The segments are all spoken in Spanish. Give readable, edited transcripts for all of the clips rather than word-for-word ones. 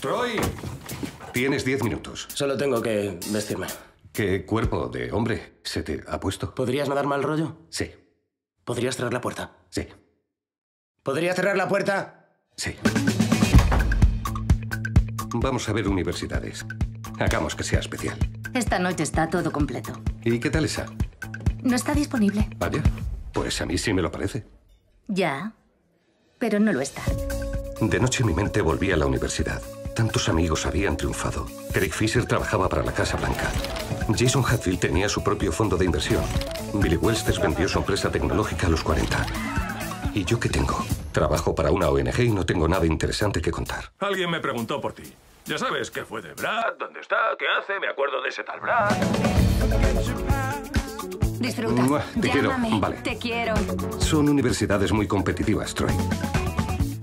¡Troy! Tienes 10 minutos. Solo tengo que vestirme. ¿Qué cuerpo de hombre se te ha puesto? ¿Podrías no dar mal rollo? Sí. ¿Podrías cerrar la puerta? Sí. ¿Podrías cerrar la puerta? Sí. Vamos a ver universidades. Hagamos que sea especial. Esta noche está todo completo. ¿Y qué tal esa? No está disponible. Vaya, pues a mí sí me lo parece. Ya, pero no lo está. De noche mi mente volvía a la universidad. Tantos amigos habían triunfado. Eric Fisher trabajaba para la Casa Blanca. Jason Hatfield tenía su propio fondo de inversión. Billy Wester vendió su empresa tecnológica a los 40. ¿Y yo qué tengo? Trabajo para una ONG y no tengo nada interesante que contar. Alguien me preguntó por ti. Ya sabes qué fue de Brad, dónde está, qué hace, me acuerdo de ese tal Brad. Disfruta. Llámame. Vale. Te quiero. Son universidades muy competitivas, Troy.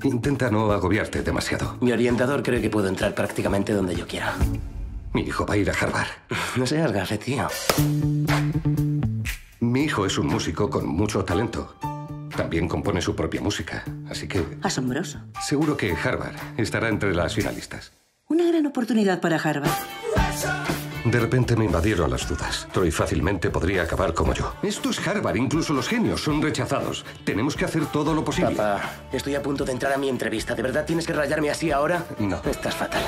Intenta no agobiarte demasiado. Mi orientador cree que puedo entrar prácticamente donde yo quiera. Mi hijo va a ir a Harvard. No seas gafe, tío. Mi hijo es un músico con mucho talento. También compone su propia música, así que... Asombroso. Seguro que Harvard estará entre las finalistas. Una gran oportunidad para Harvard. De repente me invadieron las dudas. Troy fácilmente podría acabar como yo. Esto es Harvard, incluso los genios son rechazados. Tenemos que hacer todo lo posible. Papá, estoy a punto de entrar a mi entrevista. ¿De verdad tienes que rayarme así ahora? No. Estás fatal.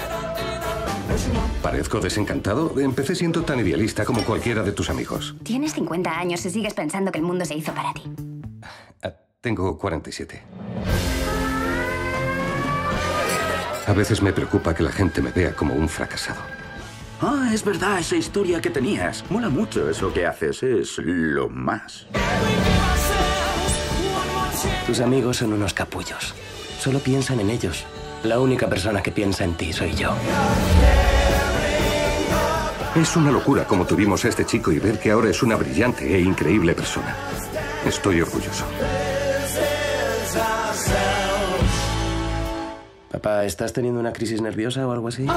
¿Parezco desencantado? Empecé siendo tan idealista como cualquiera de tus amigos. Tienes 50 años y sigues pensando que el mundo se hizo para ti. Tengo 47. A veces me preocupa que la gente me vea como un fracasado. Ah, es verdad, esa historia que tenías. Mola mucho eso que haces, es lo más. Tus amigos son unos capullos. Solo piensan en ellos. La única persona que piensa en ti soy yo. Es una locura como tuvimos a este chico y ver que ahora es una brillante e increíble persona. Estoy orgulloso. Papá, ¿estás teniendo una crisis nerviosa o algo así?